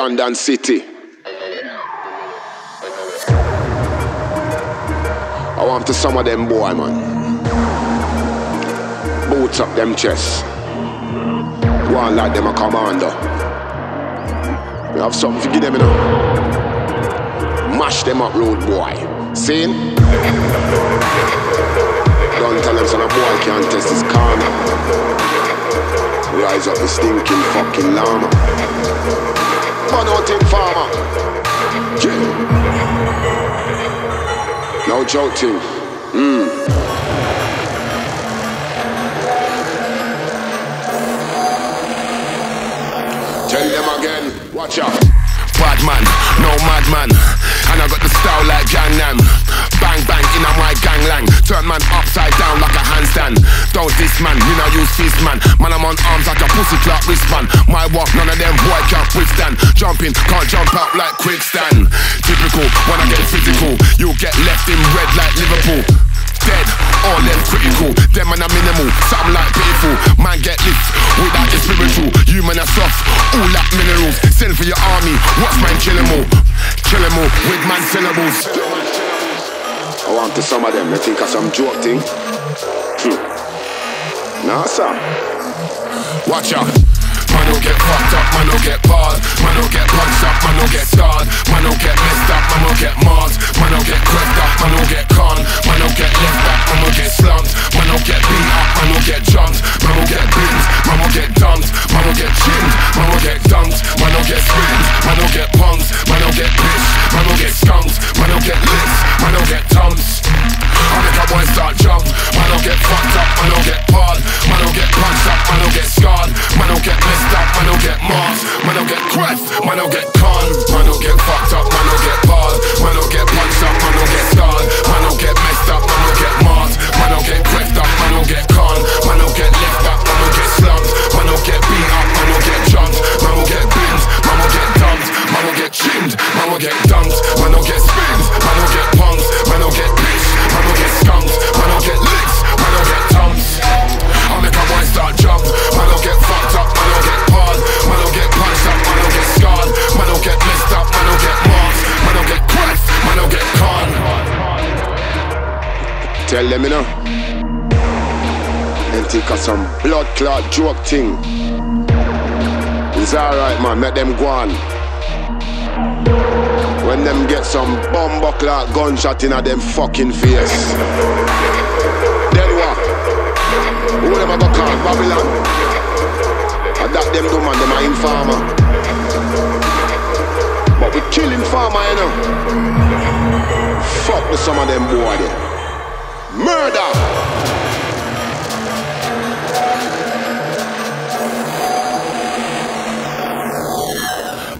London City. I want to some of them boy, man. Boots up them chest. One like them a commander. We have something to give them, you know. Mash them up, road boy. Seen? Don't tell them son a boy can't test his corner. Rise up the stinking fucking llama. Man out in farmer. Yeah. No joking. Tell them again, watch out. Bad man, no madman. And I got the style like Gangnam. Bang bang in my gangland. Turn man upside down like a handstand. Don't diss man, you know use this man. Man I'm on arms like a pussy clock wristband. My walk, none of them boy can't withstand. Jumping, can't jump out like quicksand. Typical, when I get physical, you get left in red like Liverpool. Dead, all them critical. Them man are minimal, something like pitiful. Man get lit, without the spiritual. You man are soft, all that minerals. Send for your army, watch man kill 'em all. Kill 'em all, with man syllables. I want to some of them, they think of some joke thing. Nah sir. Watch out. Man don't get fucked up, man don't get barred. Man don't get punched up, man don't get scarred. Man don't get messed up, man don't get marred. Man don't get crept up, man don't get conned. Man don't get left back, man don't get slumped. Man don't get beat up, man don't get jumped. Man don't get binned, man don't get dumped. Man don't get chinned, man don't get dumped. Man don't get spinned, man don't get punked. Man don't get pissed, man don't get skunked. Man don't get lit, man don't get dumped. I make a boy start jump. Man don't get fucked up, man don't get barred. Man don't get punched up, man don't get scarred. Man don't get messed up, man don't get marked. Man don't get crushed, man don't get conned. Man don't get fucked up, man don't get barred. Man don't get punched up, man don't get scarred. Man don't get messed up, man don't get marked. Man don't get crushed up, man don't get conned. Man don't get left up, man don't get slumped. Man don't get beat up, man don't get jumped. Man don't get binned, man don't get dumped. Man don't get chinned, man don't get dumped. Man don't get spinned, man don't get punked. Man don't get bitched, man don't get skunked. Man don't get licks, man don't get dumped. I make a boy start jump. Man don't get fucked up, man don't get barred. Man don't get punched up, man don't get scarred. Man don't get messed up, man don't get marked. Man don't get crushed, man don't get conned. Tell them, you know. And think of some blood clot joke thing. It's alright, man, let them go on. When them get some bomb clot gunshot in at them fucking face. Then what? Who never got caught in Babylon? And that them do, man, them are informer. But we kill informer, you know. Fuck with some of them boy there. Murder!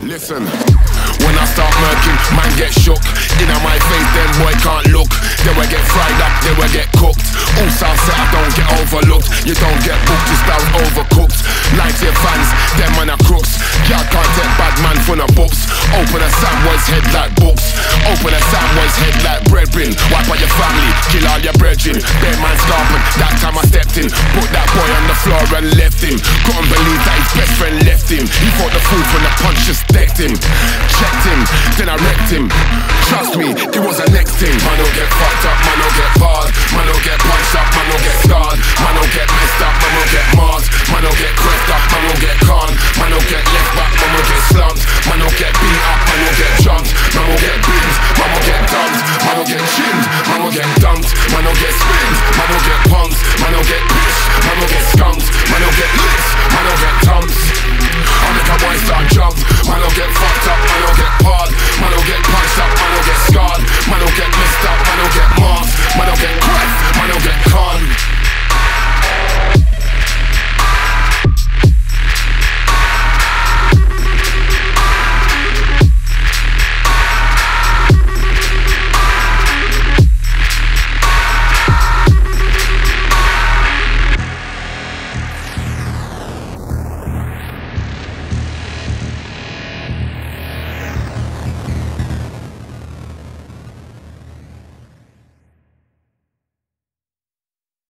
Listen, when I start murking, man get shook. In my face, then boy can't look. They will get fried up, they will get cooked. All South set, I don't get overlooked. You don't get booked, you style overcooked. Like your fans, them man are crooks. Y'all can't take bad man from the books. Open a sandwich's head like books. Open a sandwich's head like bread bin. Wipe out your family, kill all your brethren. Bare man scarpin', that time I stepped in. Put that boy on the floor and left him. Couldn't believe that his best friend left him. He fought the food from the punch just decked him. Checked him, then I wrecked him. Trust me, it was the next thing. Man don't get fucked up, man don't get barred. Man don't get punched up, man don't get scarred. Man don't get messed up,